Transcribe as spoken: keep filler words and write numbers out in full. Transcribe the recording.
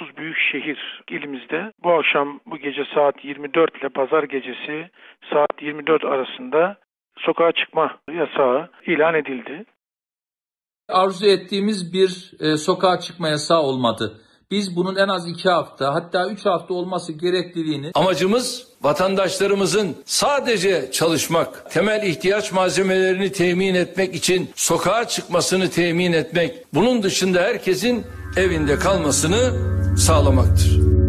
otuz büyük şehir ilimizde bu akşam, bu gece saat yirmi dört ile pazar gecesi saat yirmi dört arasında sokağa çıkma yasağı ilan edildi. Arzu ettiğimiz bir e, sokağa çıkma yasağı olmadı. Biz bunun en az iki hafta hatta üç hafta olması gerekliliğini... Amacımız vatandaşlarımızın sadece çalışmak, temel ihtiyaç malzemelerini temin etmek için sokağa çıkmasını temin etmek, bunun dışında herkesin evinde kalmasını sağlamaktır.